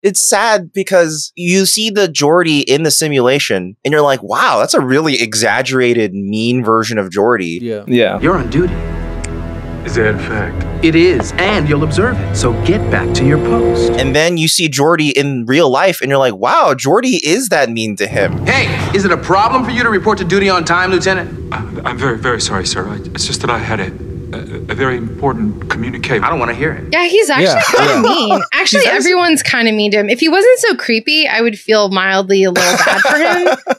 It's sad because you see the Geordi in the simulation and you're like, wow, that's a really exaggerated, mean version of Geordi. Yeah. Yeah. You're on duty. Is that a fact? It is, and you'll observe it. So get back to your post. And then you see Geordi in real life and you're like, wow, Geordi is that mean to him. Hey, is it a problem for you to report to duty on time, Lieutenant? I'm very, very sorry, sir. It's just that I had a very important communication. I don't want to hear it. Yeah, he's actually kind of mean. Actually, everyone's kind of mean to him. If he wasn't so creepy, I would feel mildly a little bad for him.